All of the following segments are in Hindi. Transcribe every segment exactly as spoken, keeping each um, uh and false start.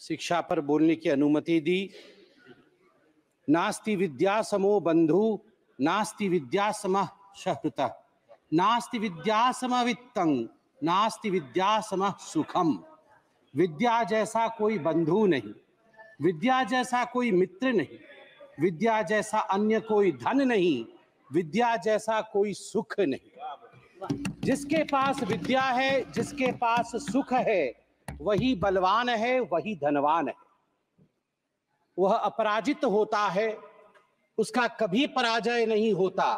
शिक्षा पर बोलने की अनुमति दी। नास्ति विद्या समो बंधु नास्ति विद्या समः शहृतः नास्ति विद्या समः वित्तं नास्ति विद्या समः सुखम। विद्या जैसा कोई बंधु नहीं, विद्या जैसा कोई मित्र नहीं, विद्या जैसा अन्य कोई धन नहीं, विद्या जैसा कोई सुख नहीं। जिसके पास विद्या है, जिसके पास सुख है, वही बलवान है, वही धनवान है। वह अपराजित होता है, उसका कभी पराजय नहीं होता।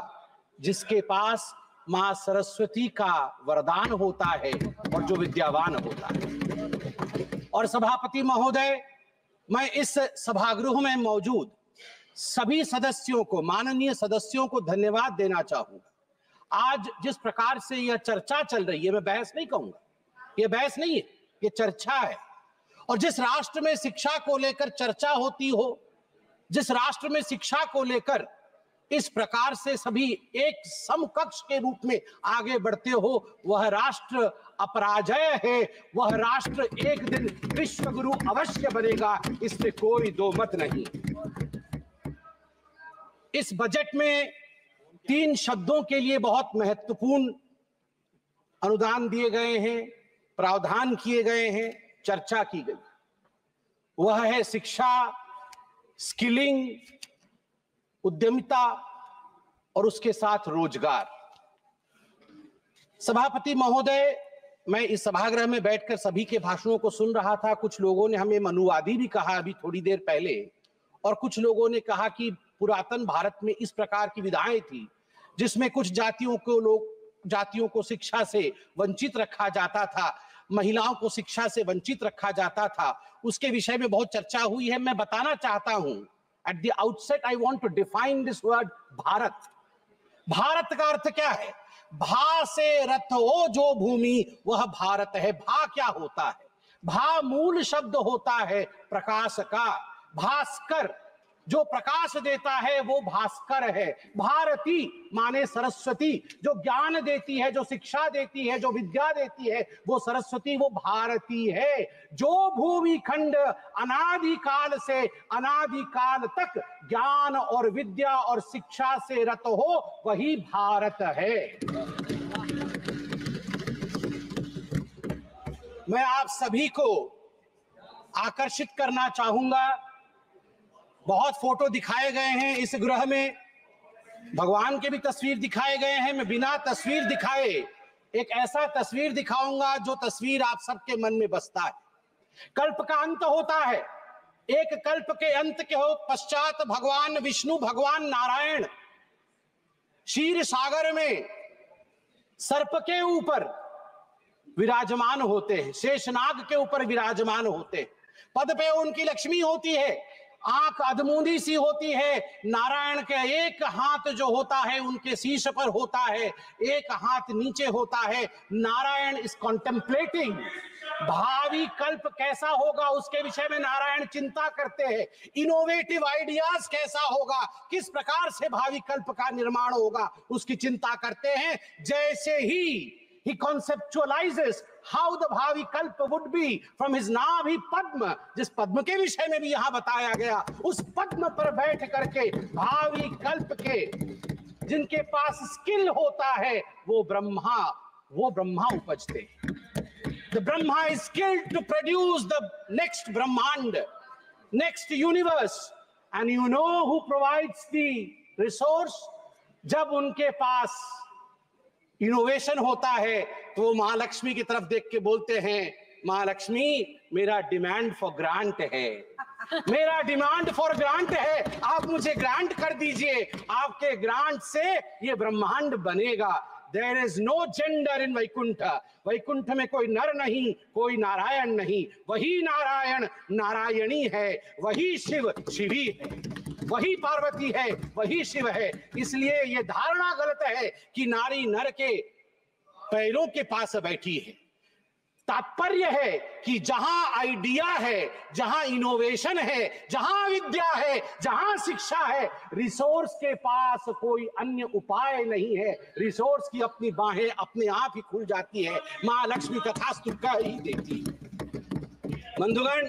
जिसके पास मां सरस्वती का वरदान होता है और जो विद्यावान होता है। और सभापति महोदय, मैं इस सभागृह में मौजूद सभी सदस्यों को, माननीय सदस्यों को धन्यवाद देना चाहूंगा। आज जिस प्रकार से यह चर्चा चल रही है, मैं बहस नहीं कहूंगा, यह बहस नहीं है, यह चर्चा है। और जिस राष्ट्र में शिक्षा को लेकर चर्चा होती हो, जिस राष्ट्र में शिक्षा को लेकर इस प्रकार से सभी एक समकक्ष के रूप में आगे बढ़ते हो, वह राष्ट्र अपराजय है। वह राष्ट्र एक दिन विश्व गुरु अवश्य बनेगा, इसमें कोई दो मत नहीं। इस बजट में तीन शब्दों के लिए बहुत महत्वपूर्ण अनुदान दिए गए हैं, प्रावधान किए गए हैं, चर्चा की गई। वह है शिक्षा, स्किलिंग, उद्यमिता और उसके साथ रोजगार। सभापति महोदय, मैं इस सभागृह में बैठकर सभी के भाषणों को सुन रहा था। कुछ लोगों ने हमें मनुवादी भी कहा अभी थोड़ी देर पहले, और कुछ लोगों ने कहा कि पुरातन भारत में इस प्रकार की विधाएं थी जिसमें कुछ जातियों को लोग जातियों को शिक्षा से वंचित रखा जाता था, महिलाओं को शिक्षा से वंचित रखा जाता था। उसके विषय में बहुत चर्चा हुई है। मैं बताना चाहता हूं, at the outset I want to define this word Bharat. Bharat का अर्थ क्या है? भा से रथ हो जो भूमि, वह भारत है। भा क्या होता है? भा मूल शब्द होता है प्रकाश का। भास्कर, जो प्रकाश देता है, वो भास्कर है। भारती माने सरस्वती, जो ज्ञान देती है, जो शिक्षा देती है, जो विद्या देती है, वो सरस्वती, वो भारती है। जो भूमिखंड अनादिकाल से अनादिकाल तक ज्ञान और विद्या और शिक्षा से रत हो, वही भारत है। मैं आप सभी को आकर्षित करना चाहूंगा। बहुत फोटो दिखाए गए हैं इस गृह में, भगवान के भी तस्वीर दिखाए गए हैं। मैं बिना तस्वीर दिखाए एक ऐसा तस्वीर दिखाऊंगा जो तस्वीर आप सबके मन में बसता है। कल्प का अंत होता है, एक कल्प के अंत के हो पश्चात भगवान विष्णु, भगवान नारायण क्षीर सागर में सर्प के ऊपर विराजमान होते हैं, शेषनाग के ऊपर विराजमान होते हैं। पद पे उनकी लक्ष्मी होती है, आंख अधमूंदी सी होती है। नारायण के एक हाथ जो होता है उनके शीश पर होता है, एक हाथ नीचे होता है। नारायण इज कॉन्टेम्पलेटिंग, भावी कल्प कैसा होगा उसके विषय में नारायण चिंता करते हैं। इनोवेटिव आइडियाज कैसा होगा, किस प्रकार से भावी कल्प का निर्माण होगा, उसकी चिंता करते हैं। जैसे ही He conceptualizes how the भावी कल्प would be from his नाभि पद्म, जिस पद्म के विषय में भी यहाँ बताया गया, उस पद्म पर बैठ करके भावी कल्प के जिनके पास स्किल होता है वो ब्रह्मा, वो ब्रह्मा उपजते। The Brahma is skilled to produce the next Brahmand, next universe, and you know who provides the resource? जब उनके पास इनोवेशन होता है तो वो महालक्ष्मी की तरफ देख के बोलते हैं, महालक्ष्मी मेरा डिमांड फॉर ग्रांट है, मेरा डिमांड फॉर ग्रांट है, आप मुझे ग्रांट कर दीजिए, आपके ग्रांट से ये ब्रह्मांड बनेगा। There is no gender in Vaikuntha, Vaikuntha में कोई नर नहीं, कोई नारायण नहीं। वही नारायण नारायणी है, वही शिव शिवी है, वही पार्वती है, वही शिव है। इसलिए यह धारणा गलत है कि नारी नर के पैरों के पास बैठी है। तात्पर्य है कि जहां आइडिया है, जहां इनोवेशन है, जहां विद्या है, जहां शिक्षा है, रिसोर्स के पास कोई अन्य उपाय नहीं है। रिसोर्स की अपनी बाहें अपने आप ही खुल जाती है, मां लक्ष्मी तथास्तु कह ही देती है। बंधुगण,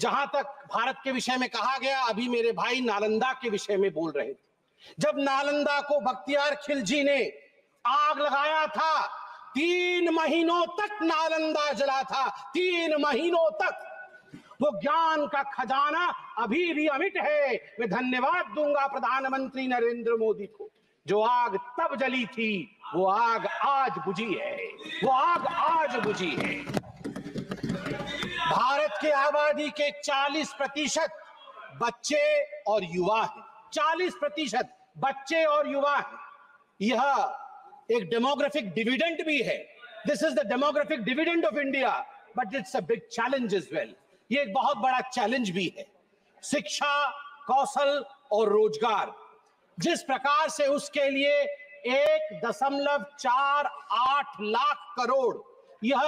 जहां तक भारत के विषय में कहा गया, अभी मेरे भाई नालंदा के विषय में बोल रहे थे। जब नालंदा को बख्तियार खिलजी ने आग लगाया था, तीन महीनों तक नालंदा जला था, तीन महीनों तक। वो ज्ञान का खजाना अभी भी अमिट है। मैं धन्यवाद दूंगा प्रधानमंत्री नरेंद्र मोदी को, जो आग तब जली थी वो आग आज बुझी है, वो आग आज बुझी है। भारत के आबादी के चालीस प्रतिशत बच्चे और युवा हैं, चालीस प्रतिशत बच्चे और युवा हैं। यह एक डेमोग्राफिक डिविडेंड भी है। This is the demographic dividend of India, but it's a big challenge as well. ये एक बहुत बड़ा चैलेंज भी है। शिक्षा, कौशल और रोजगार, जिस प्रकार से उसके लिए एक दशमलव चार आठ लाख करोड़ यह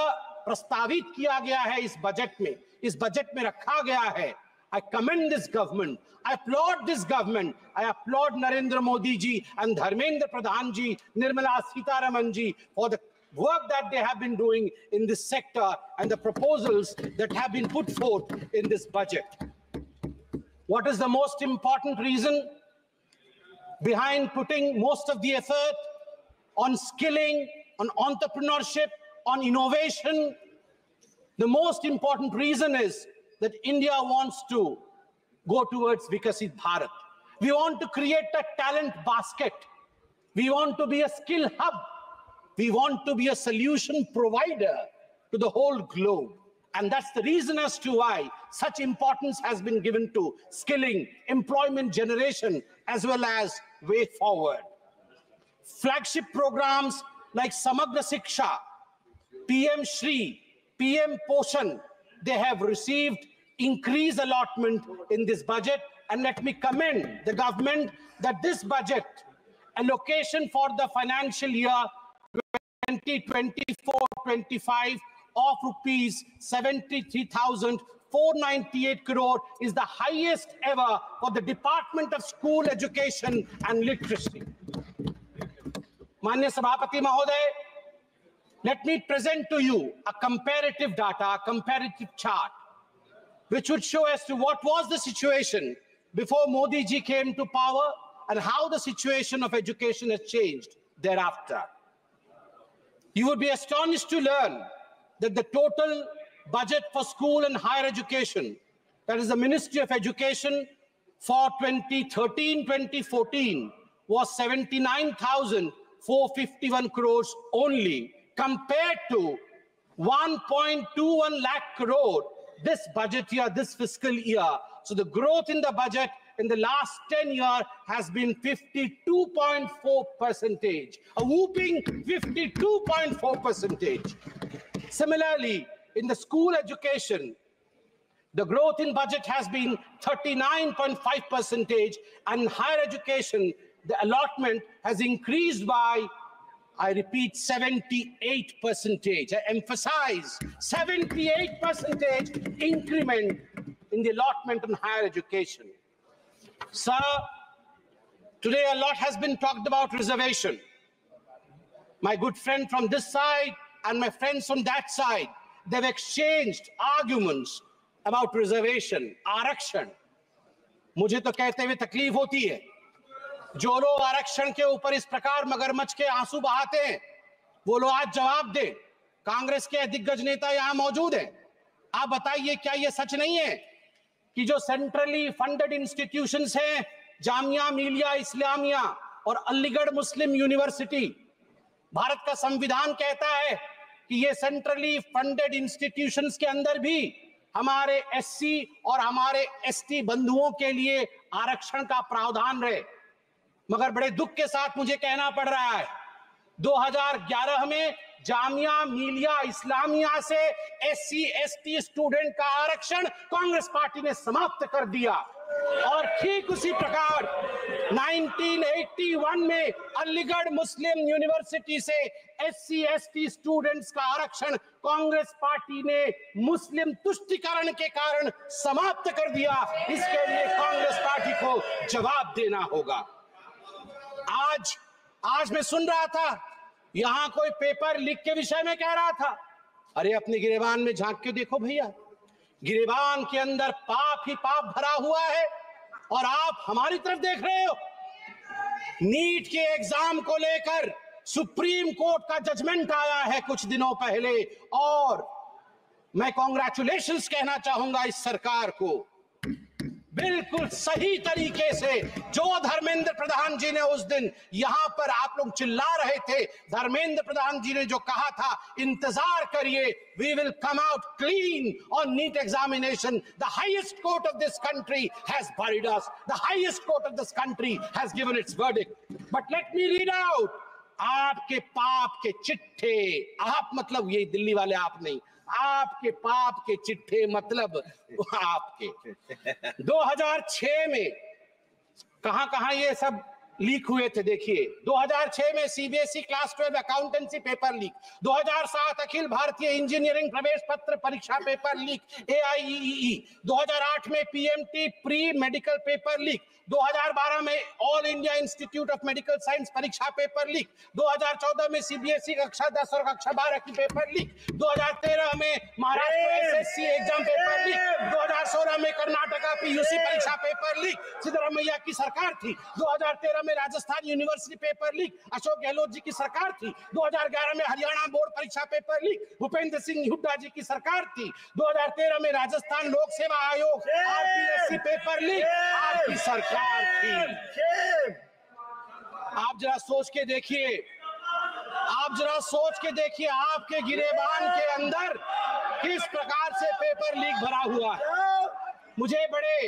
प्रस्तावित किया गया है इस बजट में, इस बजट में रखा गया है। I commend this government, I applaud this government, I applaud Narendra Modi ji and Dharmendra Pradhan ji, Nirmala Sitharaman ji for the work that they have been doing in this sector and the proposals that have been put forth in this budget. What is the most important reason behind putting most of the effort on skilling, on entrepreneurship, on innovation? The most important reason is that India wants to go towards Viksit Bharat. We want to create a talent basket. We want to be a skill hub. We want to be a solution provider to the whole globe. And that's the reason as to why such importance has been given to skilling, employment generation, as well as way forward. Flagship programs like Samagra Shiksha, P M Shri, P M Poshan, they have received increased allotment in this budget. And let me commend the government that this budget allocation for the financial year twenty twenty-four twenty-five of rupees seventy-three thousand four hundred ninety-eight crore is the highest ever for the Department of School Education and Literacy. Manya Sabhapati Mahoday, let me present to you a comparative data, a comparative chart, which would show as to what was the situation before Modi ji came to power and how the situation of education has changed thereafter. You would be astonished to learn that the total budget for school and higher education, that is the Ministry of Education, for twenty thirteen twenty fourteen was seventy-nine thousand four hundred fifty-one crores only, compared to one point two one lakh crore this budget year, this fiscal year. So the growth in the budget in the last ten years has been fifty-two point four percentage, a whooping fifty-two point four percentage. Similarly, in the school education, the growth in budget has been thirty-nine point five percentage, and higher education, the allotment has increased by, I repeat, seventy-eight percentage. I emphasize seventy-eight percentage increment in the allotment on higher education. Sir, today a lot has been talked about reservation. My good friend from this side and my friends from that side, they've exchanged arguments about reservation, आरक्षण। मुझे तो कहते हुए तकलीफ होती है। जो लोग आरक्षण के ऊपर इस प्रकार मगरमच्छ के आंसू बहाते हैं, वो लोग आज जवाब दें। कांग्रेस के दिग्गज नेता यहाँ मौजूद हैं। आप बताइए, क्या ये सच नहीं है कि जो सेंट्रली फंडेड इंस्टीट्यूशंस हैं, जामिया मिलिया इस्लामिया और अलीगढ़ मुस्लिम यूनिवर्सिटी, भारत का संविधान कहता है कि ये सेंट्रली फंडेड इंस्टीट्यूशंस के अंदर भी हमारे एससी और हमारे एसटी बंधुओं के लिए आरक्षण का प्रावधान रहे। मगर बड़े दुख के साथ मुझे कहना पड़ रहा है, दो हज़ार ग्यारह में जामिया मिलिया इस्लामिया से एससी एसटी स्टूडेंट का आरक्षण कांग्रेस पार्टी ने समाप्त कर दिया, और ठीक उसी प्रकार उन्नीस सौ इक्यासी में अलीगढ़ मुस्लिम यूनिवर्सिटी से एससी एसटी स्टूडेंट्स का आरक्षण कांग्रेस पार्टी ने मुस्लिम तुष्टिकरण के कारण समाप्त कर दिया। इसके लिए कांग्रेस पार्टी को जवाब देना होगा। आज आज मैं सुन रहा था, यहाँ कोई पेपर लीक के विषय में कह रहा था, अरे अपने गिरेबान में झांक के देखो भैया, गिरिबान के अंदर पाप ही पाप भरा हुआ है और आप हमारी तरफ देख रहे हो। नीट के एग्जाम को लेकर सुप्रीम कोर्ट का जजमेंट आया है कुछ दिनों पहले और मैं कॉन्ग्रेचुलेशंस कहना चाहूंगा इस सरकार को। बिल्कुल सही तरीके से जो धर्मेंद्र प्रधान जी ने उस दिन यहां पर आप लोग चिल्ला रहे थे, धर्मेंद्र प्रधान जी ने जो कहा था इंतजार करिए, we will come out clean on NEET examination, the highest court of this country has buried us, the highest court of this country has given its verdict, but let me read out आपके पाप के चिट्ठे। आप मतलब ये दिल्ली वाले आप नहीं, आपके पाप के चिट्ठे मतलब आपके दो हज़ार छह में कहां कहां ये सब लीक हुए थे। देखिए दो हज़ार छह में CBSE class twelve accountancy paper leak, दो हज़ार सात अखिल भारतीय इंजीनियरिंग प्रवेश पत्र परीक्षा पेपर लीक एआईईई, दो हज़ार आठ में PMT pre medical paper leak, दो हज़ार बारह में all India institute of medical science परीक्षा पेपर लीक, दो हज़ार चौदह में सीबीएसई कक्षा दस और कक्षा बारह की पेपर लीक, दो हज़ार तेरह में Maharashtra SSC exam paper leak, दो हज़ार सोलह में कर्नाटका पीयूसी परीक्षा पेपर लीक, सिद्धरामैया की सरकार थी, दो हज़ार तेरह में Rajasthan university paper leak, Ashok Gehlot ji की सरकार थी, दो हज़ार ग्यारह में हरियाणा बोर्ड परीक्षा पेपर लीक, भूपेंद्र सिंह हुड्डा जी की सरकार थी, दो हज़ार तेरह में राजस्थान लोक सेवा आयोग आरपीएससी पेपर लीक आपकी सरकार। आप जरा सोच के देखिए, आप जरा सोच के देखिए आपके गिरेबान के अंदर किस प्रकार से पेपर लीक भरा हुआ है। मुझे बड़े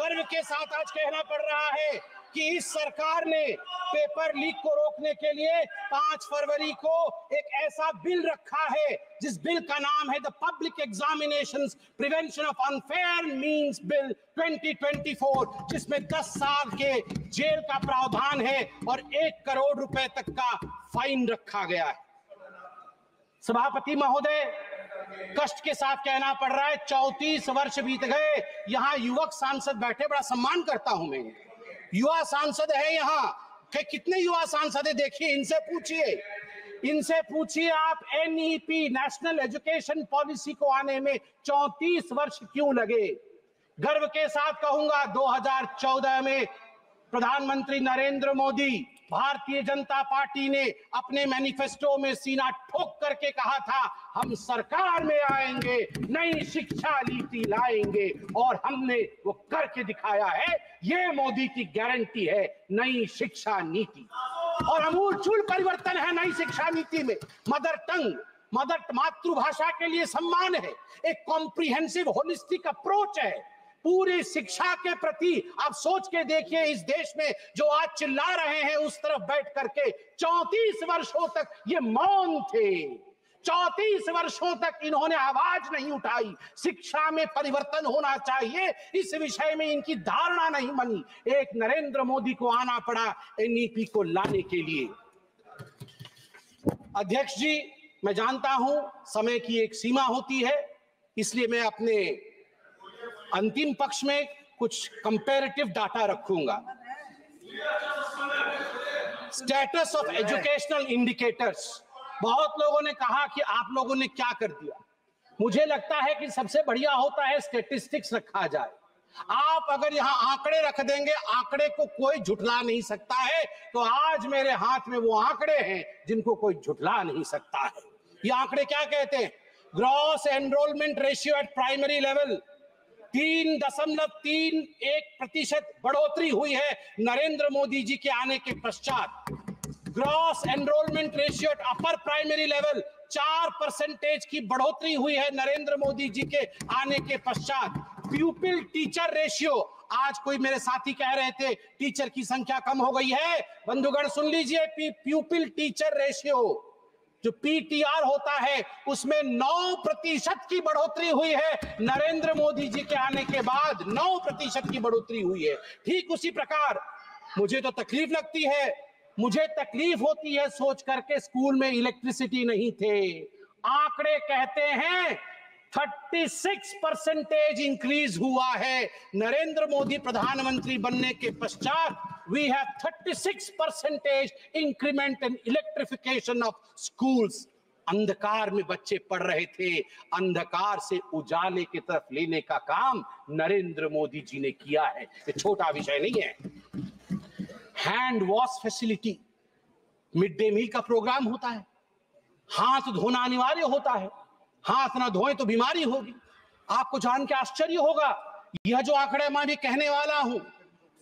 गर्व के साथ आज कहना पड़ रहा है कि इस सरकार ने पेपर लीक को रोकने के लिए पाँच फरवरी को एक ऐसा बिल रखा है जिस बिल का नाम है the public examinations prevention of unfair means bill twenty twenty four, जिसमें दस साल के जेल का प्रावधान है और एक करोड़ रुपए तक का फाइन रखा गया है। सभापति महोदय, कष्ट के साथ कहना पड़ रहा है चौंतीस वर्ष बीत गए, यहाँ युवक सांसद बैठे, बड़ा सम्मान करता हूं मैं, युवा सांसद है यहाँ के, कितने युवा सांसद है देखिए, इनसे पूछिए, इनसे पूछिए आप एनईपी नेशनल एजुकेशन पॉलिसी को आने में चौंतीस वर्ष क्यों लगे। गर्व के साथ कहूंगा दो हज़ार चौदह में प्रधानमंत्री नरेंद्र मोदी, भारतीय जनता पार्टी ने अपने मैनिफेस्टो में सीना ठोक करके कहा था हम सरकार में आएंगे, नई शिक्षा नीति लाएंगे, और हमने वो करके दिखाया है। ये मोदी की गारंटी है नई शिक्षा नीति, और अमूलचूल परिवर्तन है नई शिक्षा नीति में। मदर टंग, मदर मातृभाषा के लिए सम्मान है, एक कॉम्प्रिहेंसिव होलिस्टिक अप्रोच है पूरे शिक्षा के प्रति। आप सोच के देखिए इस देश में जो आज चिल्ला रहे हैं उस तरफ बैठ करके चौंतीस वर्षों तक ये मौन थे, चौंतीस वर्षों तक इन्होंने आवाज नहीं उठाई, शिक्षा में परिवर्तन होना चाहिए इस विषय में इनकी धारणा नहीं बनी। एक नरेंद्र मोदी को आना पड़ा एनईपी को लाने के लिए। अध्यक्ष जी, मैं जानता हूं समय की एक सीमा होती है, इसलिए मैं अपने अंतिम पक्ष में कुछ कंपैरेटिव डाटा रखूंगा। स्टेटस ऑफ एजुकेशनल इंडिकेटर्स, बहुत लोगों ने कहा कि आप लोगों ने क्या कर दिया। मुझे लगता है कि सबसे बढ़िया होता है स्टैटिस्टिक्स रखा जाए। आप अगर यहाँ आंकड़े रख देंगे, आंकड़े को कोई झुठला नहीं सकता है, तो आज मेरे हाथ में वो आंकड़े हैं जिनको कोई झुठला नहीं सकता है। ये आंकड़े क्या कहते हैं? Gross enrolment ratio at primary level तीन दशमलव तीन एक प्रतिशत बढ़ोतरी हुई है नरेंद्र मोदी जी के आने के पश्चात। Gross enrolment ratio upper primary level चार परसेंटेज की बढ़ोतरी हुई है नरेंद्र मोदी जी के आने के पश्चात। प्यूपिल टीचर रेशियो, आज कोई मेरे साथी कह रहे थे टीचर की संख्या कम हो गई है, बंधुगण सुन लीजिए, प्यूपिल टीचर रेशियो जो पीटीआर होता है उसमें नौ प्रतिशत की बढ़ोतरी हुई है नरेंद्र मोदी जी के आने के बाद, नौ प्रतिशत की बढ़ोतरी हुई है। ठीक उसी प्रकार मुझे तो तकलीफ लगती है, मुझे तकलीफ होती है सोच करके स्कूल में इलेक्ट्रिसिटी नहीं थे। आंकड़े कहते हैं छत्तीस परसेंटेज इंक्रीज हुआ है नरेंद्र मोदी प्रधानमंत्री बनने के पश्चात। We have thirty-six percentage increment in electrification of schools. अंधकार में बच्चे पढ़ रहे थे, अंधकार से उजाले की तरफ लेने का काम नरेंद्र मोदी जी ने किया है। ये छोटा विषय नहीं है। Hand wash facility, mid day meal का प्रोग्राम होता है, हाथ धोना अनिवार्य होता है, हाथ ना धोए तो बीमारी होगी। आपको जान के आश्चर्य होगा, यह जो आंकड़ा मैं भी कहने वाला हूं,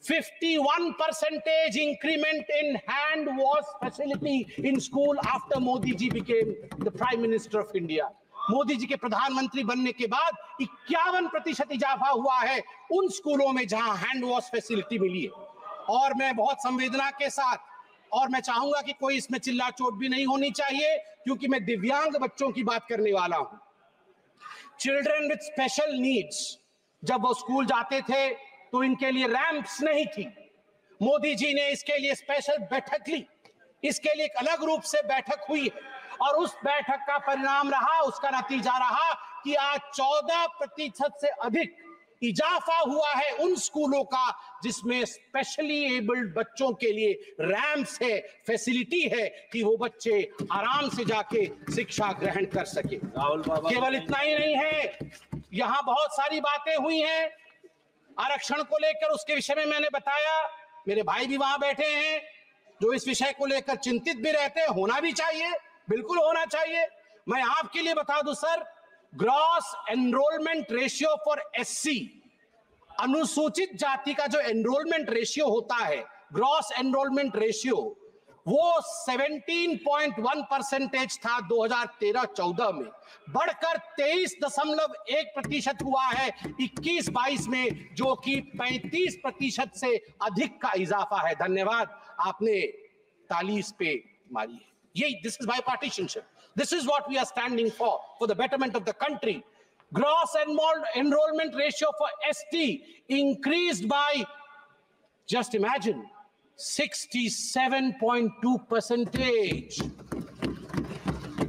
fifty-one percentage increment in hand wash facility in school after Modi ji became the Prime Minister of India. Modi ji के प्रधानमंत्री बनने के बाद इक्यावन प्रतिशत इजाफा हुआ है उन स्कूलों में जहां हैंड वॉश फैसिलिटी मिली है। और मैं बहुत संवेदना के साथ, और मैं चाहूंगा कि कोई इसमें चिल्ला चोट भी नहीं होनी चाहिए, क्योंकि मैं दिव्यांग बच्चों की बात करने वाला हूं। चिल्ड्रेन विथ स्पेशल नीड्स, जब वो स्कूल जाते थे तो इनके लिए रैंप्स नहीं थी। मोदी जी ने इसके लिए स्पेशल बैठक ली, इसके लिए एक अलग रूप से बैठक हुई और उस बैठक का परिणाम रहा, उसका नतीजा रहा कि आज चौदह प्रतिशत से अधिक इजाफा हुआ है उन स्कूलों का जिसमें स्पेशली एबल्ड बच्चों के लिए रैंप्स है, फैसिलिटी है कि वो बच्चे आराम से जाके शिक्षा ग्रहण कर सके। केवल इतना ही नहीं है, यहाँ बहुत सारी बातें हुई हैं आरक्षण को लेकर, उसके विषय में मैंने बताया। मेरे भाई भी वहां बैठे हैं जो इस विषय को लेकर चिंतित भी रहते हैं, होना भी चाहिए, बिल्कुल होना चाहिए। मैं आपके लिए बता दूं sir, gross enrolment ratio for SC, अनुसूचित जाति का जो एनरोलमेंट रेशियो होता है, ग्रॉस एनरोलमेंट रेशियो, वो सत्रह पॉइंट एक परसेंटेज था दो हज़ार तेरह चौदह में, बढ़कर तेईस दशमलव एक प्रतिशत हुआ है इक्कीस बाईस में, जो कि पैंतीस प्रतिशत से अधिक का इजाफा है। धन्यवाद, आपने ताली इस पे मारी है। ये this is my partisanship, this is what we are standing for for the betterment of the country. Gross enrolment ratio for ST increased by, just imagine, सड़सठ पॉइंट दो परसेंटेज।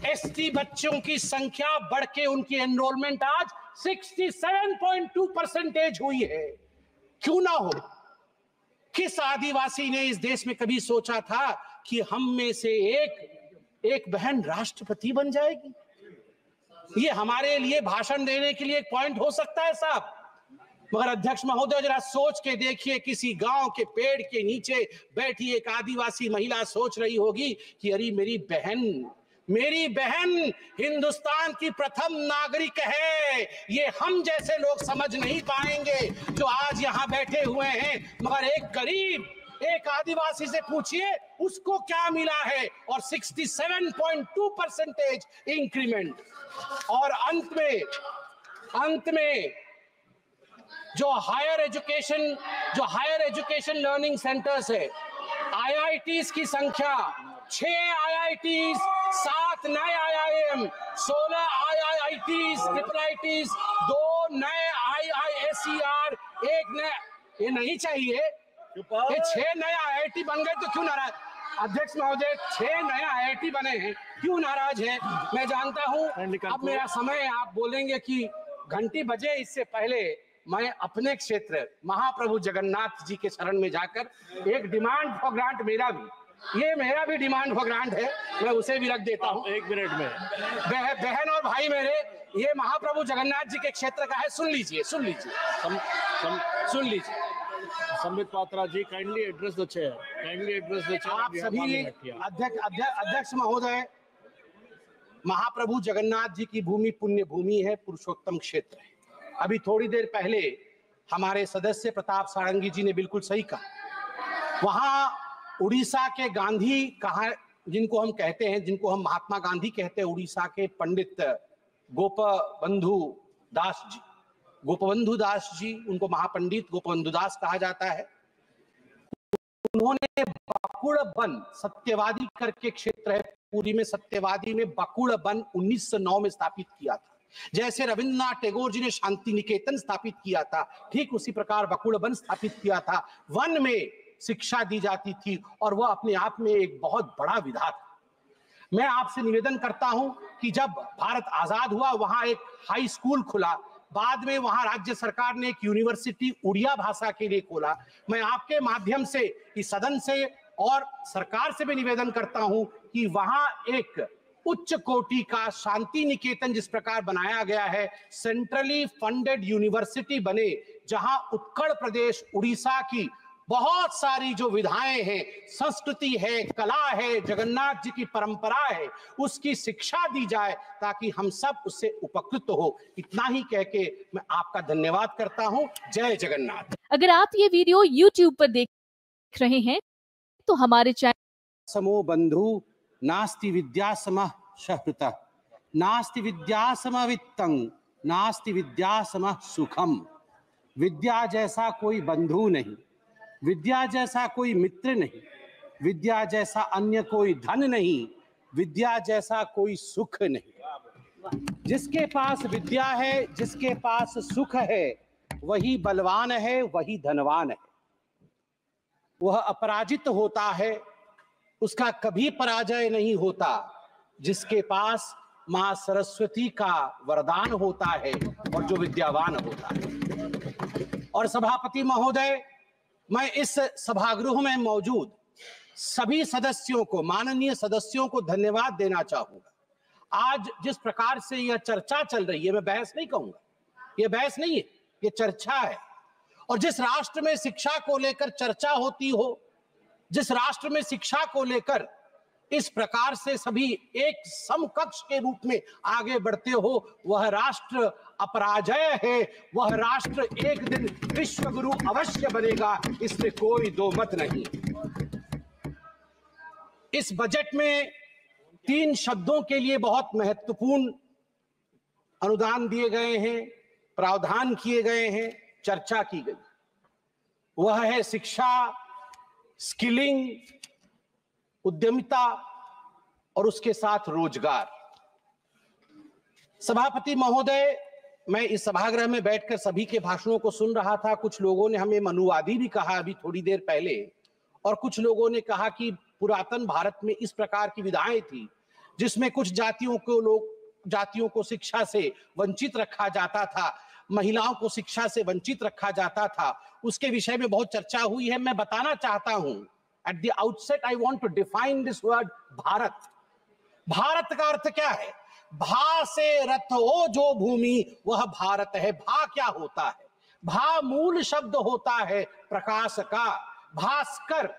एसटी बच्चों की संख्या बढ़ के उनकी एनरोलमेंट आज सड़सठ पॉइंट दो परसेंटेज हुई है। क्यों ना हो? किस आदिवासी ने इस देश में कभी सोचा था कि हम में से एक एक बहन राष्ट्रपति बन जाएगी? ये हमारे लिए भाषण देने के लिए एक पॉइंट हो सकता है साहब, मगर अध्यक्ष महोदय जरा सोच के देखिए, किसी गांव के पेड़ के नीचे बैठी एक आदिवासी महिला सोच रही होगी कि अरे मेरी बहन, मेरी बहन हिंदुस्तान की प्रथम नागरिक है। ये हम जैसे लोग समझ नहीं पाएंगे जो आज यहाँ बैठे हुए हैं, मगर एक गरीब, एक आदिवासी से पूछिए उसको क्या मिला है, और सड़सठ पॉइंट दो परसेंटेज इंक्रीमेंट। और अंत में अंत में जो हायर एजुकेशन जो हायर एजुकेशन लर्निंग सेंटर्स है, आईआईटीज की संख्या छह आईआईटीज, सात नए आईआईएम, सोलह आईआईटीज ट्रिपल आईटीज, दो नए आईआईएसईआर, एक नए, ये नहीं चाहिए, ये छह नए आईआईटी बन गए तो क्यों नाराज? अध्यक्ष महोदय, छह नए आईआईटी बने हैं, क्यों नाराज है? मैं जानता हूँ अब मेरा समय, आप बोलेंगे कि घंटी बजे, इससे पहले मैं अपने क्षेत्र महाप्रभु जगन्नाथ जी के शरण में जाकर एक डिमांड फॉर ग्रांट, मेरा भी ये मेरा भी डिमांड फॉर ग्रांट है, मैं उसे भी रख देता हूँ एक मिनट में। बह, बहन और भाई मेरे, ये महाप्रभु जगन्नाथ जी के क्षेत्र का है, सुन लीजिए सुन लीजिए सम, सम, सुन लीजिए। Sambit Patra ji, kindly address the chair, kindly address the chair. आप सभी अध्यक्ष अध्यक्ष महोदय, महाप्रभु जगन्नाथ जी की भूमि पुण्य भूमि है, पुरुषोत्तम क्षेत्र है। अभी थोड़ी देर पहले हमारे सदस्य प्रताप सारंगी जी ने बिल्कुल सही कहा, वहां उड़ीसा के गांधी कहा, जिनको हम कहते हैं, जिनको हम महात्मा गांधी कहते हैं, उड़ीसा के पंडित गोपबंधु दास जी, गोपबंधु दास जी, उनको महापंडित गोपबंधु दास कहा जाता है। उन्होंने बकुल वन, सत्यवादी करके क्षेत्र है पूरी में, सत्यवादी में बकुल वन उन्नीस सौ नौ में स्थापित किया था। जैसे रविंद्रनाथ टैगोर जी ने शांति निकेतन स्थापित किया था, ठीक उसी प्रकार बकुल वन स्थापित किया था। वन में शिक्षा दी जाती थी और वह अपने आप में एक बहुत बड़ा विधा था। मैं आपसे निवेदन करता हूं कि जब भारत आजाद हुआ, वहां एक हाई स्कूल खुला, बाद में वहां राज्य सरकार ने एक यूनिवर्सिटी उड़िया भाषा के लिए खोला। मैं आपके माध्यम से, इस सदन से और सरकार से भी निवेदन करता हूं कि वहां एक उच्च कोटि का शांति निकेतन जिस प्रकार बनाया गया है, सेंट्रली फंडेड यूनिवर्सिटी बने, जहां उत्कल प्रदेश उड़ीसा की बहुत सारी जो विधाएं हैं, संस्कृति है, कला है, जगन्नाथ जी की परंपरा है, उसकी शिक्षा दी जाए ताकि हम सब उससे उपकृत हो। इतना ही कह के मैं आपका धन्यवाद करता हूं। जय जगन्नाथ। अगर आप ये वीडियो यूट्यूब पर देख रहे हैं तो हमारे चैनल समो बंधु नास्ति विद्या समः शहृतः नास्ति विद्या समवित्तं नास्ति विद्या समः सुखम। विद्या जैसा कोई बंधु नहीं, विद्या जैसा कोई मित्र नहीं, विद्या जैसा अन्य कोई धन नहीं, विद्या जैसा कोई सुख नहीं। जिसके पास विद्या है, जिसके पास सुख है, वही बलवान है, वही धनवान है। वह अपराजित होता है, उसका कभी पराजय नहीं होता। जिसके पास मां सरस्वती का वरदान होता है और जो विद्यावान होता है। और सभापति महोदय, मैं इस सभागृह में मौजूद सभी सदस्यों को, माननीय सदस्यों को धन्यवाद देना चाहूंगा। आज जिस प्रकार से यह चर्चा चल रही है, मैं बहस नहीं कहूंगा, यह बहस नहीं है, यह चर्चा है। और जिस राष्ट्र में शिक्षा को लेकर चर्चा होती हो, जिस राष्ट्र में शिक्षा को लेकर इस प्रकार से सभी एक समकक्ष के रूप में आगे बढ़ते हो, वह राष्ट्र अपराजय है। वह राष्ट्र एक दिन विश्व गुरु अवश्य बनेगा, इसमें कोई दो मत नहीं। इस बजट में तीन शब्दों के लिए बहुत महत्वपूर्ण अनुदान दिए गए हैं, प्रावधान किए गए हैं, चर्चा की गई। वह है शिक्षा, स्किलिंग, उद्यमिता और उसके साथ रोजगार। सभापति महोदय, मैं इस सभागृह में बैठकर सभी के भाषणों को सुन रहा था। कुछ लोगों ने हमें मनुवादी भी कहा अभी थोड़ी देर पहले, और कुछ लोगों ने कहा कि पुरातन भारत में इस प्रकार की विधाएं थी जिसमें कुछ जातियों को लोग जातियों को शिक्षा से वंचित रखा जाता था, महिलाओं को शिक्षा से वंचित रखा जाता था। उसके विषय में बहुत चर्चा हुई है। मैं बताना चाहता हूं, At the outset, I want to define this word Bharat. Bharat का अर्थ क्या है? भा से रथ हो जो भूमि, वह भारत है। भा क्या होता है? भा मूल शब्द होता है प्रकाश का। भास्कर,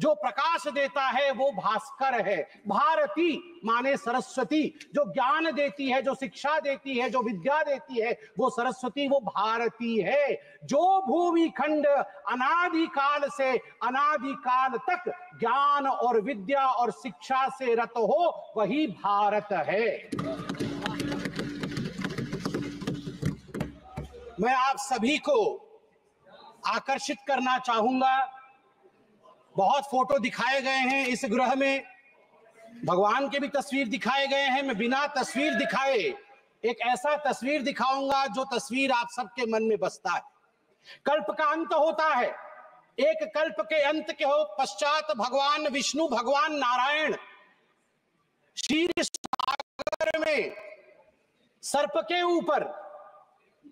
जो प्रकाश देता है, वो भास्कर है। भारती माने सरस्वती, जो ज्ञान देती है, जो शिक्षा देती है, जो विद्या देती है, वो सरस्वती, वो भारती है। जो भूमि खंड अनादिकाल से अनादिकाल तक ज्ञान और विद्या और शिक्षा से रत हो, वही भारत है। मैं आप सभी को आकर्षित करना चाहूंगा। बहुत फोटो दिखाए गए हैं इस गृह में, भगवान के भी तस्वीर दिखाए गए हैं। मैं बिना तस्वीर दिखाए एक ऐसा तस्वीर दिखाऊंगा जो तस्वीर आप सबके मन में बसता है। कल्प का अंत होता है, एक कल्प के अंत के हो पश्चात भगवान विष्णु, भगवान नारायण क्षीर सागर में सर्प के ऊपर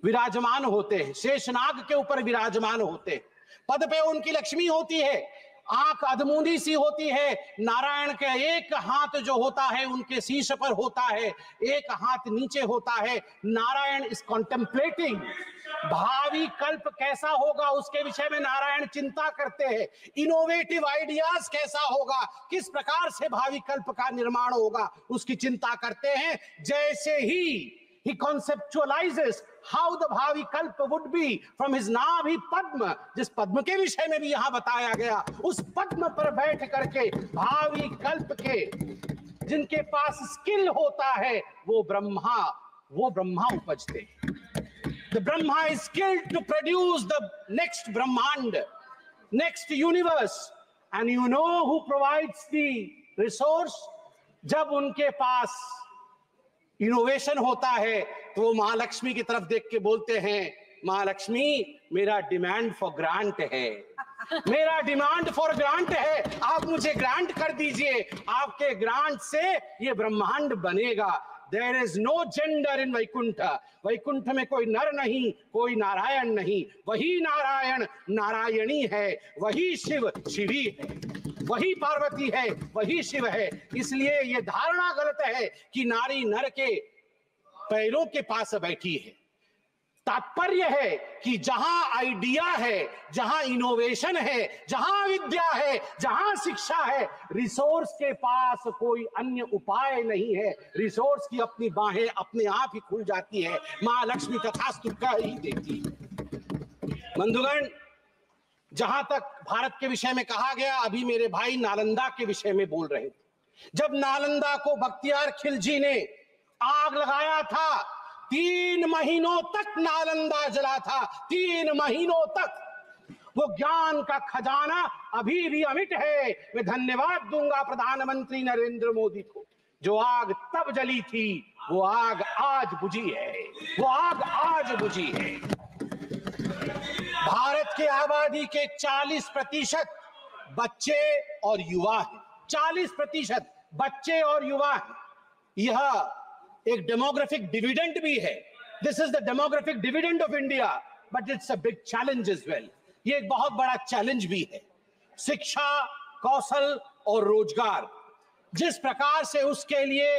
विराजमान होते हैं, शेषनाग के ऊपर विराजमान होते हैं। पद पे उनकी लक्ष्मी होती है, आंख अधमूंदी सी होती है। नारायण का एक हाथ जो होता है उनके शीश पर होता है, एक हाथ नीचे होता है। नारायण इज कॉन्टेम्पलेटिंग, भावी कल्प कैसा होगा उसके विषय में नारायण चिंता करते हैं। इनोवेटिव आइडियाज कैसा होगा, किस प्रकार से भावी कल्प का निर्माण होगा, उसकी चिंता करते हैं। जैसे ही He conceptualizes how the bhavi kalpa would be from his Nabhi Padma, जिस पद्म के विषय में भी यहाँ बताया गया, उस पद्म पर बैठ करके भावी कल्प के जिनके पास स्किल होता है, वो ब्रह्मा, वो ब्रह्मा उपजते हैं। The Brahma is skilled to produce the next Brahmand, next universe, and you know who provides the resource? जब उनके पास इनोवेशन होता है तो वो महालक्ष्मी की तरफ देख के बोलते हैं, महालक्ष्मी मेरा डिमांड फॉर ग्रांट है, मेरा डिमांड फॉर ग्रांट है, आप मुझे ग्रांट कर दीजिए, आपके ग्रांट से ये ब्रह्मांड बनेगा। There is no gender in Vaikuntha, Vaikuntha में कोई नर नहीं, कोई नारायण नहीं, वही नारायण नारायणी है, वही शिव शिवी है। वही पार्वती है, वही शिव है। इसलिए ये धारणा गलत है कि नारी नर के पैरों के पास बैठी है। तात्पर्य है कि जहां आइडिया है, जहां इनोवेशन है, जहां विद्या है, जहां शिक्षा है, रिसोर्स के पास कोई अन्य उपाय नहीं है। रिसोर्स की अपनी बाहें अपने आप ही खुल जाती है। महालक्ष्मी तथास्तु कह ही देती है। बंधुगण, जहां तक भारत के विषय में कहा गया, अभी मेरे भाई नालंदा के विषय में बोल रहे थे। जब नालंदा को बख्तियार खिलजी ने आग लगाया था, तीन महीनों तक नालंदा जला था। तीन महीनों तक वो ज्ञान का खजाना अभी भी अमिट है। मैं धन्यवाद दूंगा प्रधानमंत्री नरेंद्र मोदी को। जो आग तब जली थी, वो आग आज बुझी है। वो आग आज बुझी है। भारत की आबादी के चालीस प्रतिशत बच्चे और युवा हैं। चालीस प्रतिशत बच्चे और युवा हैं। यह एक डेमोग्राफिक डिविडेंड भी है। This is the demographic dividend of India, but it's a big challenge as well. ये एक बहुत बड़ा चैलेंज भी है। शिक्षा, कौशल और रोजगार, जिस प्रकार से उसके लिए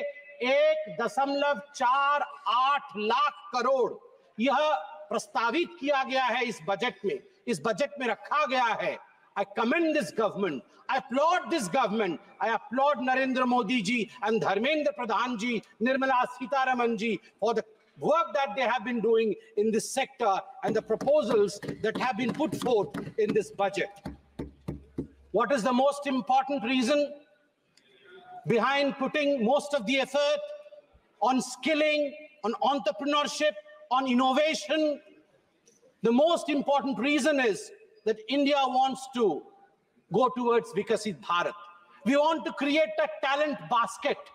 एक दशमलव चार आठ लाख करोड़ यह प्रस्तावित किया गया है इस बजट में, इस बजट में रखा गया है। I commend this government. I applaud this government. I applaud Narendra Modi ji and Dharmendra Pradhan ji, Nirmala Sitaraman ji for the work that they have been doing in this sector and the proposals that have been put forth in this budget. What is the most important reason behind putting most of the effort on skilling, on entrepreneurship, on innovation? The most important reason is that India wants to go towards Viksit Bharat. We want to create a talent basket.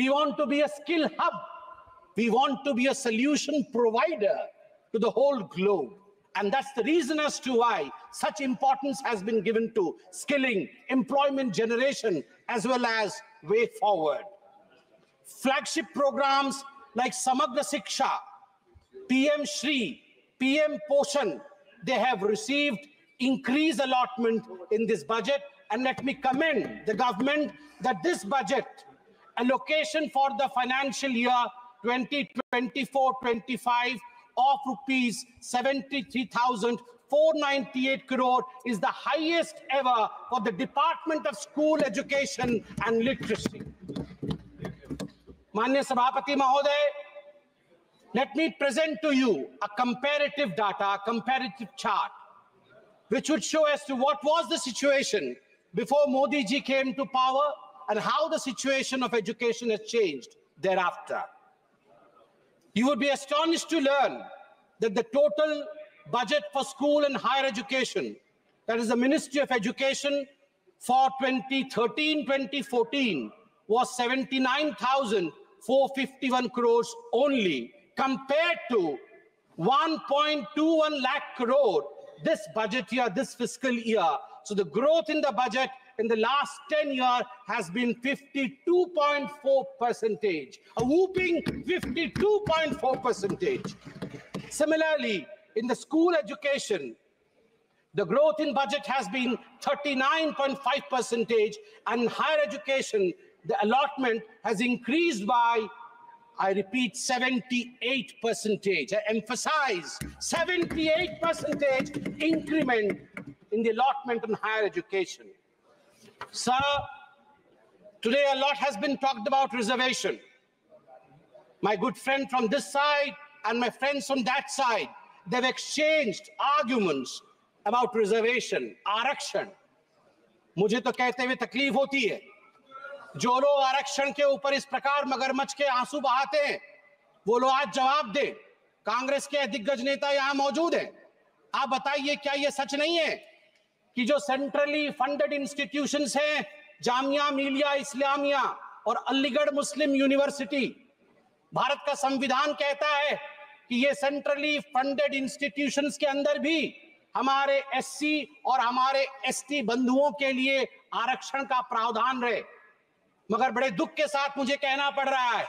We want to be a skill hub. We want to be a solution provider to the whole globe. And that's the reason as to why such importance has been given to skilling, employment generation, as well as way forward. Flagship programs like Samagra Shiksha, P M Shri, P M Poshan, they have received increased allotment in this budget. And let me commend the government that this budget allocation for the financial year twenty twenty-four twenty-five of rupees seventy-three thousand four hundred ninety-eight crore is the highest ever for the Department of School Education and Literacy. Manya Sabhapati Mahoday, let me present to you a comparative data, a comparative chart, which would show as to what was the situation before Modi ji came to power and how the situation of education has changed thereafter. You would be astonished to learn that the total budget for school and higher education, that is the Ministry of Education, for twenty thirteen twenty fourteen was seventy-nine thousand four hundred fifty-one crores only, compared to one point two one lakh crore this budget year, this fiscal year. So the growth in the budget in the last ten years has been fifty-two point four percentage, a whooping fifty-two point four percentage. Similarly, in the school education, the growth in budget has been thirty-nine point five percentage, and higher education, the allotment has increased by, I repeat, seventy-eight percentage. I emphasize seventy-eight percentage increment in the allotment on higher education. Sir, today a lot has been talked about reservation. My good friend from this side and my friends from that side, they've exchanged arguments about reservation, आरक्षण. मुझे तो कहते हुए तकलीफ होती है। जो लोग आरक्षण के ऊपर इस प्रकार मगरमच्छ के आंसू बहाते हैं, वो लोग आज जवाब दें। कांग्रेस के दिग्गज नेता यहाँ मौजूद हैं। आप बताइए, क्या ये सच नहीं है कि जो सेंट्रली फंडेड इंस्टीट्यूशंस हैं, जामिया मिलिया इस्लामिया और अलीगढ़ मुस्लिम यूनिवर्सिटी, भारत का संविधान कहता है कि ये सेंट्रली फंडेड इंस्टीट्यूशंस के अंदर भी हमारे एस सी और हमारे एस टी बंधुओं के लिए आरक्षण का प्रावधान रहे। मगर बड़े दुख के साथ मुझे कहना पड़ रहा है,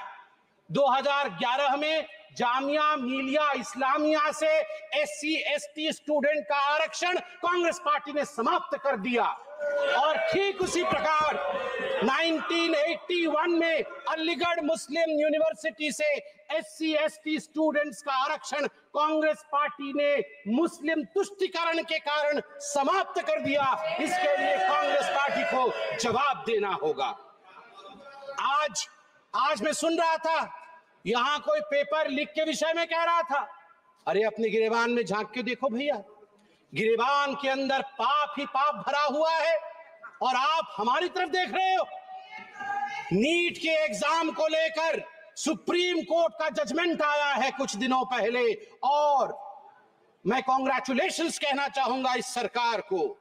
दो हज़ार ग्यारह में जामिया मिलिया इस्लामिया से एससी एसटी स्टूडेंट का आरक्षण कांग्रेस पार्टी ने समाप्त कर दिया। और ठीक उसी प्रकार उन्नीस सौ इक्यासी में अलीगढ़ मुस्लिम यूनिवर्सिटी से एससी एसटी स्टूडेंट्स का आरक्षण कांग्रेस पार्टी ने मुस्लिम तुष्टिकरण के कारण समाप्त कर दिया। इसके लिए कांग्रेस पार्टी को जवाब देना होगा। आज आज मैं सुन रहा था, यहाँ कोई पेपर लीक के विषय में कह रहा था, अरे अपने गिरेबान में झांक के देखो भैया, गिरेबान के अंदर पाप ही पाप भरा हुआ है और आप हमारी तरफ देख रहे हो। नीट के एग्जाम को लेकर सुप्रीम कोर्ट का जजमेंट आया है कुछ दिनों पहले और मैं कांग्रेचुलेशंस कहना चाहूंगा इस सरकार को।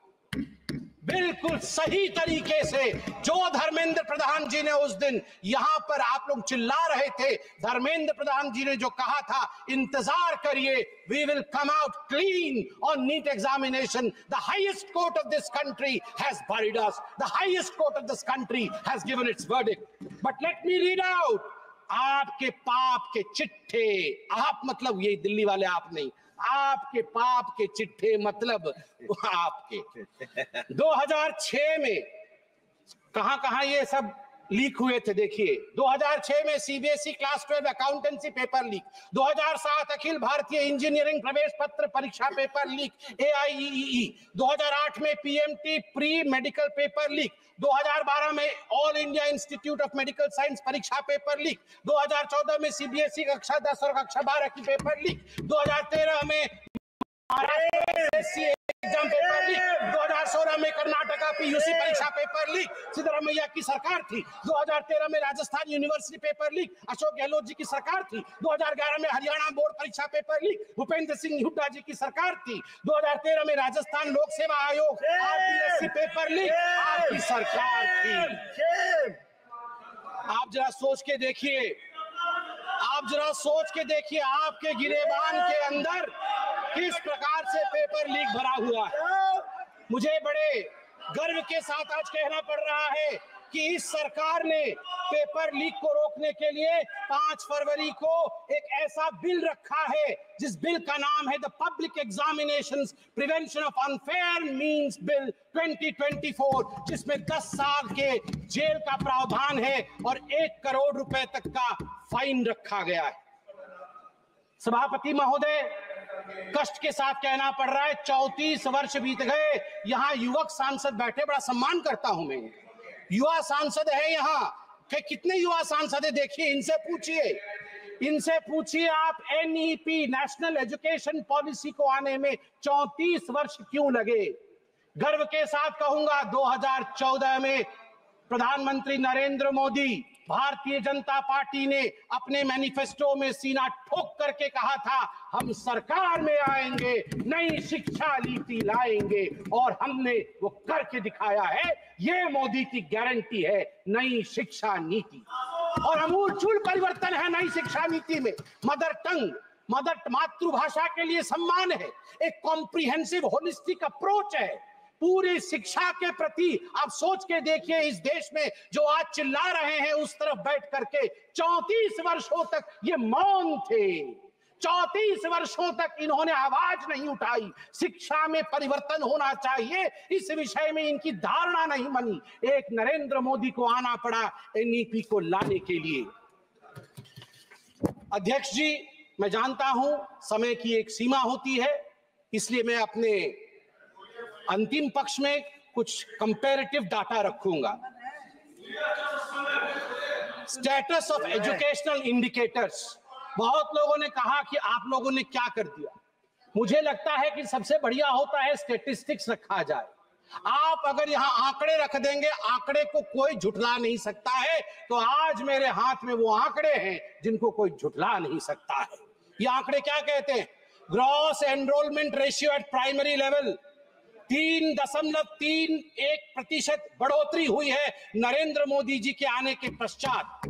बिल्कुल सही तरीके से जो धर्मेंद्र प्रधान जी ने उस दिन यहां पर आप लोग चिल्ला रहे थे, धर्मेंद्र प्रधान जी ने जो कहा था, इंतजार करिए, we will come out clean on NEET examination. The highest court of this country has buried us, the highest court of this country has given its verdict. But let me read out आपके पाप के चिट्ठे। आप मतलब ये दिल्ली वाले आप नहीं, आपके पाप के चिट्ठे मतलब आपके दो हज़ार छह में कहां कहां ये सब लीक हुए थे। देखिए दो हज़ार छह में CBSE class twelve accountancy paper leak, दो हज़ार सात अखिल भारतीय इंजीनियरिंग प्रवेश पत्र परीक्षा पेपर लीक एआईईई, दो हज़ार आठ में PMT pre medical paper leak, दो हज़ार बारह में all India institute of medical science परीक्षा पेपर लीक, दो हज़ार चौदह में सीबीएसई कक्षा दस और कक्षा बारह की पेपर लीक, दो हज़ार तेरह में एग्जाम पेपर लीक, दो हज़ार सोलह में कर्नाटका पीयूसी परीक्षा पेपर लीक, सिद्धरामैया की सरकार थी, दो हज़ार तेरह में Rajasthan university paper leak, Ashok Gehlot ji की सरकार थी, दो हज़ार ग्यारह में हरियाणा बोर्ड परीक्षा पेपर लीक, भूपेंद्र सिंह हुड्डा जी की सरकार थी, दो हज़ार तेरह में राजस्थान लोक सेवा आयोग आरपीएससी पेपर लीक आपकी सरकार थी। आप जरा सोच के देखिए, आप जरा सोच के देखिए आपके गिरेबान के अंदर किस प्रकार से पेपर लीक भरा हुआ है। मुझे बड़े गर्व के साथ आज कहना पड़ रहा है कि इस सरकार ने पेपर लीक को रोकने के लिए पाँच फरवरी को एक ऐसा बिल रखा है जिस बिल का नाम है the public examinations prevention of unfair means Bill दो हज़ार चौबीस, जिसमें दस साल के जेल का प्रावधान है और एक करोड़ रुपए तक का फाइन रखा गया है। सभापति महोदय, कष्ट के साथ कहना पड़ रहा है, चौंतीस वर्ष बीत गए, यहाँ युवक सांसद बैठे, बड़ा सम्मान करता हूं मैं, युवा सांसद है यहाँ के, कितने युवा सांसद है देखिए, इनसे पूछिए, इनसे पूछिए आप एनईपी नेशनल एजुकेशन पॉलिसी को आने में चौंतीस वर्ष क्यों लगे। गर्व के साथ कहूंगा दो हज़ार चौदह में प्रधानमंत्री नरेंद्र मोदी, भारतीय जनता पार्टी ने अपने मैनिफेस्टो में सीना ठोक करके कहा था, हम सरकार में आएंगे, नई शिक्षा नीति लाएंगे, और हमने वो करके दिखाया है। ये मोदी की गारंटी है, नई शिक्षा नीति, और अमूलचूल परिवर्तन है नई शिक्षा नीति में। मदर टंग, मदर मातृभाषा के लिए सम्मान है, एक कॉम्प्रिहेंसिव होलिस्टिक अप्रोच है पूरी शिक्षा के प्रति। आप सोच के देखिए, इस देश में जो आज चिल्ला रहे हैं उस तरफ बैठ करके चौंतीस वर्षों तक ये मौन थे, चौंतीस वर्षों तक इन्होंने आवाज नहीं उठाई, शिक्षा में परिवर्तन होना चाहिए इस विषय में इनकी धारणा नहीं बनी। एक नरेंद्र मोदी को आना पड़ा एनईपी को लाने के लिए। अध्यक्ष जी, मैं जानता हूं समय की एक सीमा होती है, इसलिए मैं अपने अंतिम पक्ष में कुछ कंपैरेटिव डाटा रखूंगा। स्टेटस ऑफ एजुकेशनल इंडिकेटर्स, बहुत लोगों ने कहा कि आप लोगों ने क्या कर दिया। मुझे लगता है कि सबसे बढ़िया होता है स्टैटिस्टिक्स रखा जाए। आप अगर यहाँ आंकड़े रख देंगे, आंकड़े को कोई झुठला नहीं सकता है। तो आज मेरे हाथ में वो आंकड़े हैं जिनको कोई झुठला नहीं सकता है। ये आंकड़े क्या कहते हैं? Gross enrolment ratio at primary level तीन दशमलव तीन एक प्रतिशत बढ़ोतरी हुई है नरेंद्र मोदी जी के आने के पश्चात।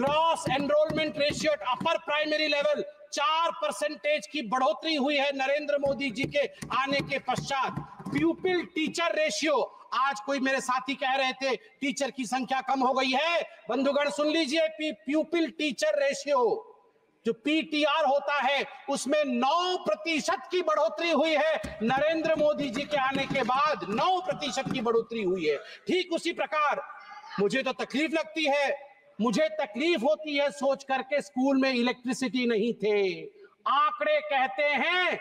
Gross enrolment ratio upper primary level चार परसेंटेज की बढ़ोतरी हुई है नरेंद्र मोदी जी के आने के पश्चात। प्यूपिल टीचर रेशियो, आज कोई मेरे साथी कह रहे थे टीचर की संख्या कम हो गई है, बंधुगण सुन लीजिए, प्यूपिल टीचर रेशियो जो पीटीआर होता है उसमें नौ प्रतिशत की बढ़ोतरी हुई है। नरेंद्र मोदी जी के आने के बाद नौ प्रतिशत की बढ़ोतरी हुई है। ठीक उसी प्रकार मुझे तो तकलीफ लगती है, मुझे तकलीफ होती है सोच करके स्कूल में इलेक्ट्रिसिटी नहीं थे। आंकड़े कहते हैं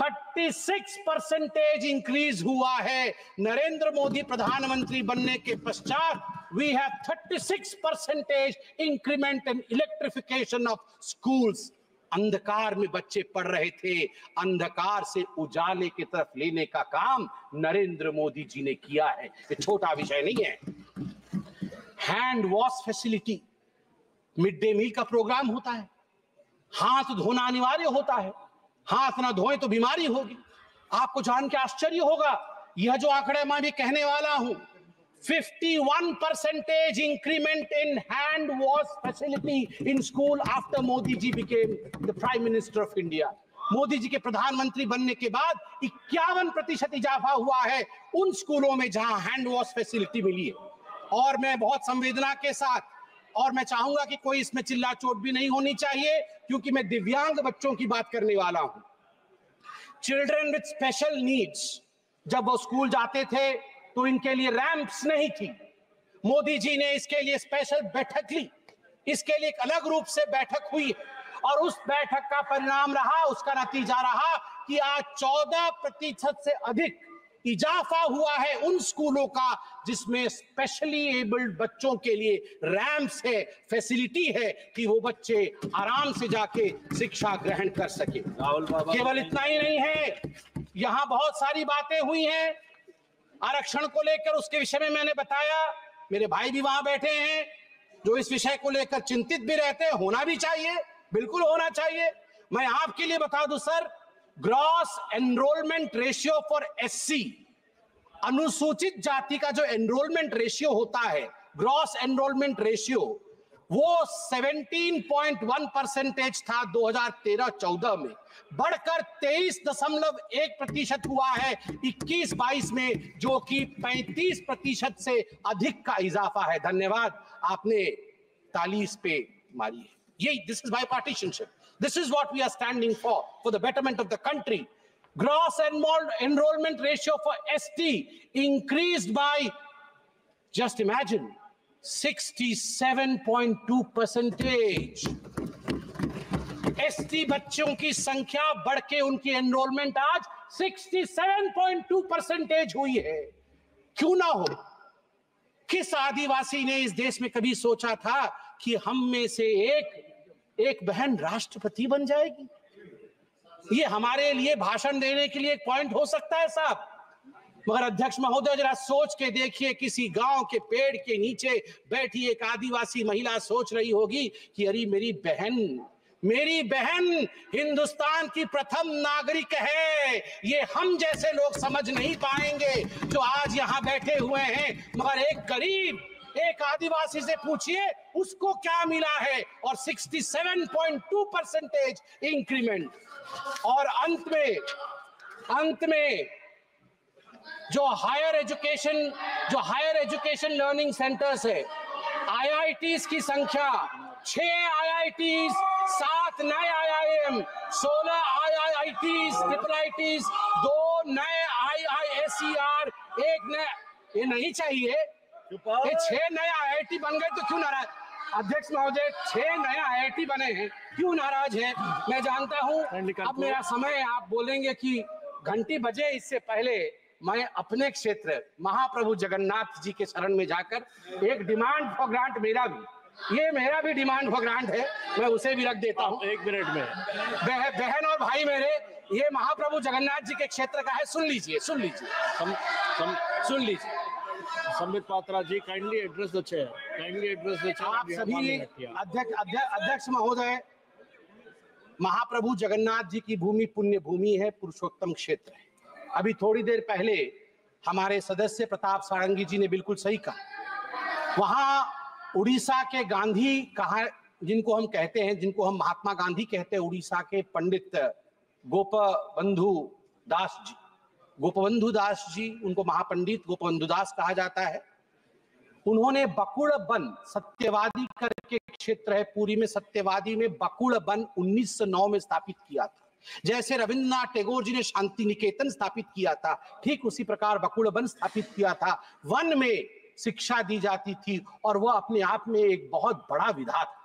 छत्तीस परसेंटेज इंक्रीज हुआ है। नरेंद्र मोदी प्रधानमंत्री बनने के पश्चात वी हैव छत्तीस percentage increment in electrification of schools. अंधकार में बच्चे पढ़ रहे थे, अंधकार से उजाले की तरफ लेने का काम नरेंद्र मोदी जी ने किया है। ये छोटा विषय नहीं है। Hand wash facility, mid day meal का प्रोग्राम होता है, हाथ धोना अनिवार्य होता है, हाथ ना धोए तो बीमारी होगी। आपको जान के आश्चर्य होगा, यह जो आंकड़ा मैं भी कहने वाला हूं, इक्यावन percentage increment in hand wash facility in school after Modi ji became the prime minister of India. Modi ji के प्रधानमंत्री बनने के बाद इक्यावन प्रतिशत इजाफा हुआ है उन स्कूलों में जहां हैंड वॉश फैसिलिटी मिली है। और मैं बहुत संवेदना के साथ, और मैं चाहूंगा कि कोई इसमें चिल्ला चोट भी नहीं होनी चाहिए, क्योंकि मैं दिव्यांग बच्चों की बात करने वाला हूं। चिल्ड्रन विद स्पेशल नीड्स, जब वो स्कूल जाते थे तो इनके लिए रैंप्स नहीं थी। मोदी जी ने इसके लिए स्पेशल बैठक ली, इसके लिए एक अलग रूप से बैठक हुई और उस बैठक का परिणाम रहा, उसका नतीजा रहा कि आज चौदह प्रतिशत से अधिक इजाफा हुआ है उन स्कूलों का जिसमें स्पेशली एबल्ड बच्चों के लिए रैंप्स है, फैसिलिटी है कि वो बच्चे आराम से जाके शिक्षा ग्रहण कर सके। केवल इतना ही नहीं है, यहाँ बहुत सारी बातें हुई हैं आरक्षण को लेकर, उसके विषय में मैंने बताया। मेरे भाई भी वहां बैठे हैं जो इस विषय को लेकर चिंतित भी रहते हैं, होना भी चाहिए, बिल्कुल होना चाहिए। मैं आपके लिए बता दूं sir, gross enrolment ratio for SC, अनुसूचित जाति का जो एनरोलमेंट रेशियो होता है, ग्रॉस एनरोलमेंट रेशियो, वो सत्रह पॉइंट एक परसेंटेज था दो हज़ार तेरह चौदह में, बढ़कर तेईस दशमलव एक प्रतिशत हुआ है इक्कीस बाईस में, जो कि पैंतीस प्रतिशत से अधिक का इजाफा है। धन्यवाद, आपने ताली इस पे मारी है। ये this is bipartisanship. This is what we are standing for, for the betterment of the country. Gross enrollment ratio for S T increased by, just imagine, sixty-seven point two percentage. S T बच्चों की संख्या बढ़के उनकी enrollment आज सड़सठ पॉइंट दो परसेंटेज हुई है। क्यों ना हो? किस आदिवासी ने इस देश में कभी सोचा था कि हम में से एक एक बहन राष्ट्रपति बन जाएगी? ये हमारे लिए भाषण देने के लिए एक पॉइंट हो सकता है साहब, मगर अध्यक्ष महोदय जरा सोच के देखिए, किसी गांव के पेड़ के नीचे बैठी एक आदिवासी महिला सोच रही होगी कि अरे मेरी बहन, मेरी बहन हिंदुस्तान की प्रथम नागरिक है। ये हम जैसे लोग समझ नहीं पाएंगे जो आज यहाँ बैठे हुए हैं, मगर एक गरीब, एक आदिवासी से पूछिए उसको क्या मिला है, और सड़सठ पॉइंट दो परसेंटेज इंक्रीमेंट। और अंत में अंत में जो हायर एजुकेशन जो हायर एजुकेशन लर्निंग सेंटर्स है, आईआईटीज की संख्या छह आईआईटीज, सात नए आईआईएम, सोलह आईआईटीज ट्रिपल आईटीज, दो नए आईआईएसईआर, एक नए, ये नहीं चाहिए, छह नए आईआईटी बन गए तो क्यों नाराज? अध्यक्ष महोदय, छह नए आईआईटी बने हैं, क्यों नाराज है? मैं जानता हूँ अब मेरा समय, आप बोलेंगे कि घंटी बजे, इससे पहले मैं अपने क्षेत्र महाप्रभु जगन्नाथ जी के शरण में जाकर एक डिमांड फॉर ग्रांट, मेरा भी ये मेरा भी डिमांड फॉर ग्रांट है, मैं उसे भी रख देता हूँ एक मिनट में। बह, बहन और भाई मेरे, ये महाप्रभु जगन्नाथ जी के क्षेत्र का है, सुन लीजिए सुन लीजिए सुन लीजिए। Sambit Patra ji, kindly address the chair, kindly address the chair. आप सभी अध्यक्ष अध्यक्ष महोदय, महाप्रभु जगन्नाथ जी की भूमि पुण्य भूमि है, पुरुषोत्तम क्षेत्र है। अभी थोड़ी देर पहले हमारे सदस्य प्रताप सारंगी जी ने बिल्कुल सही कहा, वहाँ उड़ीसा के गांधी कहा, जिनको हम कहते हैं, जिनको हम महात्मा गांधी कहते हैं, उड़ीसा के पंडित गोपबंधु दास जी, गोपबंधु दास जी, उनको महापंडित गोपबंधु दास कहा जाता है। उन्होंने बकुल वन, सत्यवादी करके क्षेत्र है पूरी में, सत्यवादी में बकुल वन उन्नीस सौ नौ में स्थापित किया था। जैसे रविन्द्रनाथ टैगोर जी ने शांति निकेतन स्थापित किया था, ठीक उसी प्रकार बकुल वन स्थापित किया था। वन में शिक्षा दी जाती थी और वह अपने आप में एक बहुत बड़ा विधा था।